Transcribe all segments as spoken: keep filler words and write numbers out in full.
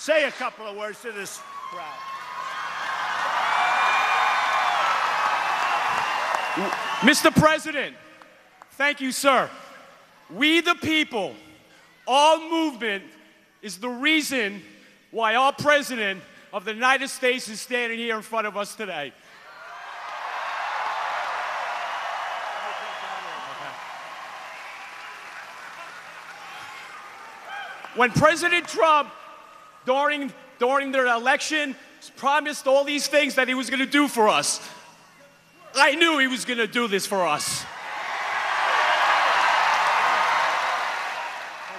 Say a couple of words to this crowd. Mister President, thank you, sir. We the people, all movement is the reason why our president of the United States is standing here in front of us today. When President Trump, during, during their election, promised all these things that he was going to do for us, I knew he was going to do this for us. Thank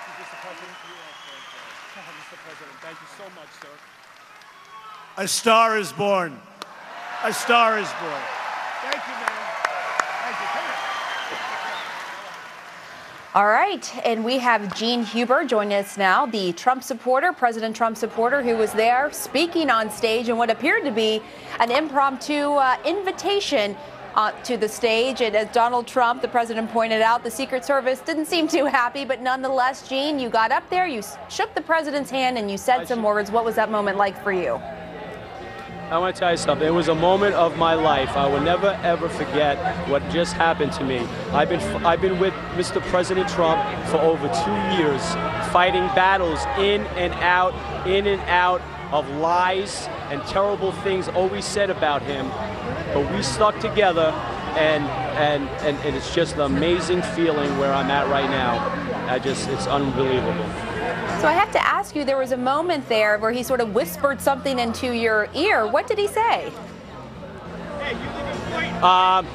you, Mister President. Mister President, thank you so much, sir. A star is born. A star is born. Thank you, man. Thank you. Come here. All right, and we have Gene Huber joining us now, the Trump supporter, President Trump supporter, who was there speaking on stage in what appeared to be an impromptu uh, invitation uh, to the stage. And as Donald Trump, the president, pointed out, the Secret Service didn't seem too happy, but nonetheless, Gene, you got up there, you shook the president's hand, and you said some words. What was that moment like for you? I want to tell you something. It was a moment of my life. I will never, ever forget what just happened to me. I've been, I've been with Mister President Trump for over two years, fighting battles in and out, in and out of lies and terrible things always said about him. But we stuck together, and, and, and, and it's just an amazing feeling where I'm at right now. I just, it's unbelievable. So I have to ask you, there was a moment there where he sort of whispered something into your ear. What did he say? Um,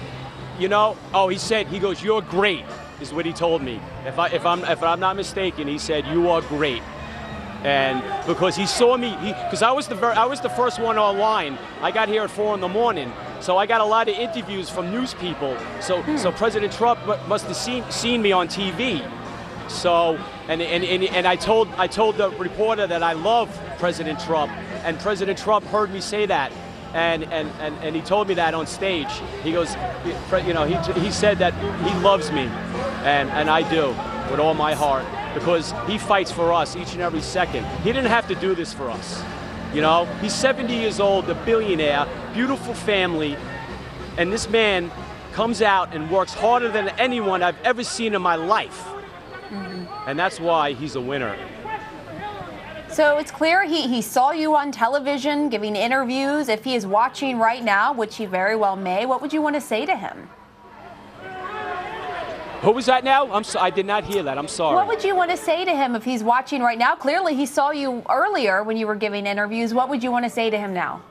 you know, oh, he said, he goes, "You're great," is what he told me. If I, if I'm, if I'm not mistaken, he said, "You are great," and because he saw me, because I was the ver I was the first one online. I got here at four in the morning. So I got a lot of interviews from news people. So, hmm. so President Trump must have seen seen me on T V. So, and, and, and, and I told I told the reporter that I love President Trump, and President Trump heard me say that, and, and, and, and he told me that on stage. He goes, you know, he, he said that he loves me, and, and I do, with all my heart, because he fights for us each and every second. He didn't have to do this for us, you know? He's seventy years old, a billionaire, beautiful family, and this man comes out and works harder than anyone I've ever seen in my life. Mm-hmm. And that's why he's a winner. So it's clear he, he saw you on television giving interviews. If he is watching right now, which he very well may, what would you want to say to him? Who was that now? I'm so, I did not hear that. I'm sorry. What would you want to say to him if he's watching right now? Clearly he saw you earlier when you were giving interviews. What would you want to say to him now?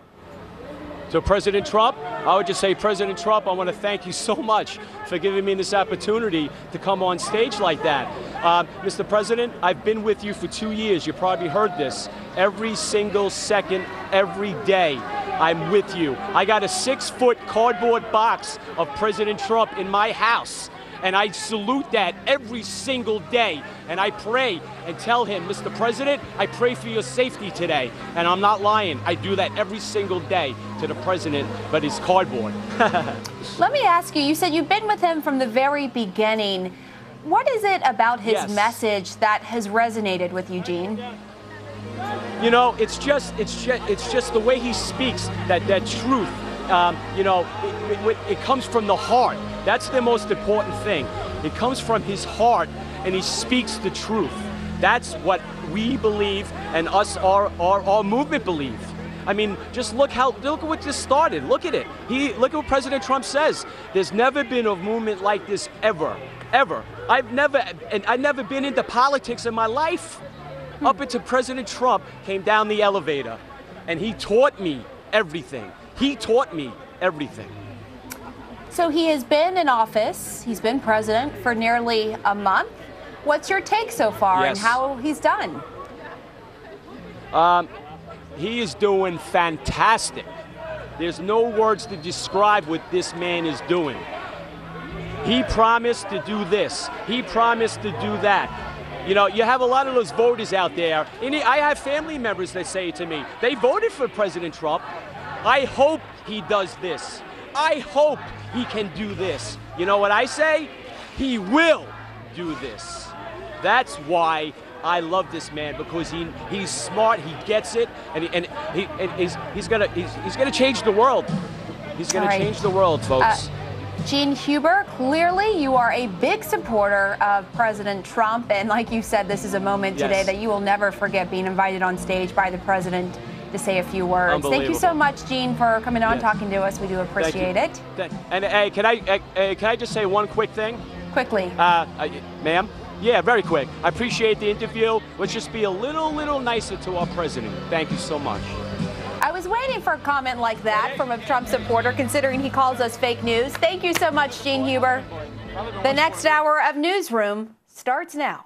To President Trump, I would just say, President Trump, I want to thank you so much for giving me this opportunity to come on stage like that. Uh, Mister President, I've been with you for two years. You probably heard this. Every single second, every day, I'm with you. I got a six-foot cardboard box of President Trump in my house, and I salute that every single day. And I pray and tell him, Mister President, I pray for your safety today. And I'm not lying. I do that every single day to the president, but it's cardboard. Let me ask you, you said you've been with him from the very beginning. What is it about his yes. message that has resonated with you, Gene? You know, it's just, it's just, it's just the way he speaks, that, that truth. Um, you know, it, it, it comes from the heart. That's the most important thing. It comes from his heart, and he speaks the truth. That's what we believe, and us, our, our, our movement believe. I mean, just look how, look at what just started. Look at it. He, look at what President Trump says. There's never been a movement like this ever, ever. I've never, and I've never been into politics in my life. Hmm. Up until President Trump came down the elevator, and he taught me everything. He taught me everything. So he has been in office, he's been president for nearly a month. What's your take so far yes. and how he's done? Um, he is doing fantastic. There's no words to describe what this man is doing. He promised to do this, he promised to do that. You know, you have a lot of those voters out there. And I have family members that say to me, they voted for President Trump. I hope he does this. I hope he can do this. You know what I say? He will do this. That's why I love this man because he he's smart, he gets it, and he, and he and he's he's gonna he's, he's gonna change the world. He's gonna right. change the world, folks. Uh Gene Huber, clearly you are a big supporter of President Trump, and like you said, this is a moment yes. today that you will never forget, being invited on stage by the president to say a few words. Thank you so much, Gene, for coming on, yes. talking to us. We do appreciate it. And hey, can I uh, can I just say one quick thing? Quickly. Uh, ma'am? Yeah, very quick. I appreciate the interview. Let's just be a little, little nicer to our president. Thank you so much. I was waiting for a comment like that from a Trump supporter, considering he calls us fake news. Thank you so much, Gene Huber. The next hour of Newsroom starts now.